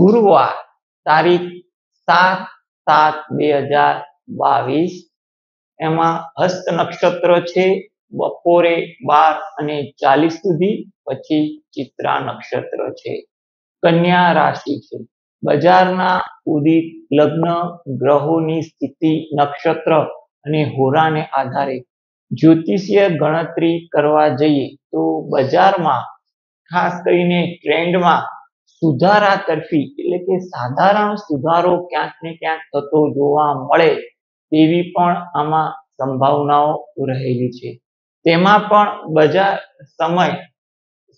ગુરુવાર તારીખ 7/7/2022 એમાં હસ્ત નક્ષત્ર છે બપોરે 12:40 સુધી, પછી ચિત્રા નક્ષત્ર છે, કન્યા રાશિ છે। બજારના ઉદિત લગ્ન ગ્રહોની સ્થિતિ નક્ષત્ર અને હોરાને આધારે જ્યોતિષીય ગણતરી કરવા જઈએ તો બજારમાં ખાસ કરીને ટ્રેન્ડમાં સુધારા તરફી એટલે કે સાધારણ સુધારો ક્યાંક ને ક્યાંક થતો જોવા મળે તેવી પણ આમાં સંભાવનાઓ રહેલી છે। તેમાં પણ બજાર સમય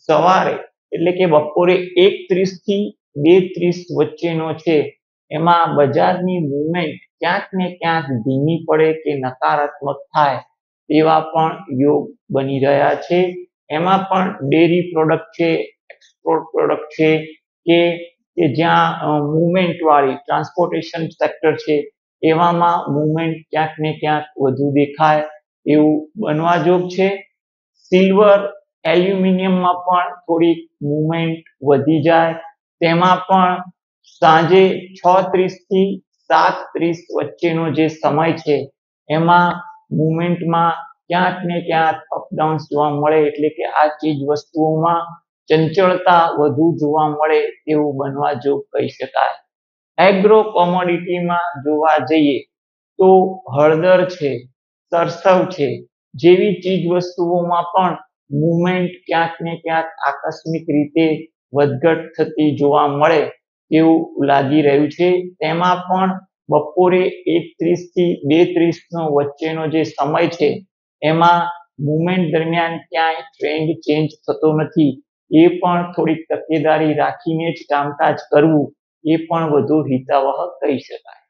સવારે એટલે કે બપોરે 1:30 થી 2:30 વચ્ચેનો છે। એમાં બજારની મૂવમેન્ટ ક્યાંક ને ક્યાંક ધીમી પડે કે નકારાત્મક થાય તેવા પણ યોગ બની રહ્યા છે। એમાં પણ ડેરી પ્રોડક્ટ છે, એક્સપોર્ટ પ્રોડક્ટ છે કે જ્યાં મૂવમેન્ટ વાળી ટ્રાન્સપોર્ટેશન સેક્ટર છે એવામાં મૂવમેન્ટ ક્યાંક ને ક્યાંક વધુ દેખાય એવું બનવા જોગ છે। સિલ્વર એલ્યુમિનિયમમાં પણ થોડી મૂવમેન્ટ વધી જાય। તેમાં પણ સાંજે 6:30 થી 7:30 વચ્ચેનો જે સમય છે એમાં મૂવમેન્ટમાં ક્યાંક ને ક્યાંક અપડાઉન જોવા મળે એટલે કે આ ચીજ વસ્તુઓમાં ચંચળતા વધુ જોવા મળે તેવું બનવા જોગ કહી શકાય। એગ્રો કોમોડિટીમાં જોવા જઈએ તો હળદર છે, સરસવ છે જેવી ચીજ વસ્તુઓમાં પણ મૂવમેન્ટ ક્યાંક ને ક્યાંક આકસ્મિક રીતે વધઘટ થતી જોવા મળે એવું લાગી રહ્યું છે। તેમાં પણ બપોરે 1:30 થી 2:30 વચ્ચેનો જે સમય છે એમાં મૂવમેન્ટ દરમિયાન ક્યાંય ટ્રેન્ડ ચેન્જ થતો નથી, એ પણ થોડીક તકેદારી રાખીને જ કામકાજ કરવું એ પણ વધુ હિતાવહ કહી શકાય।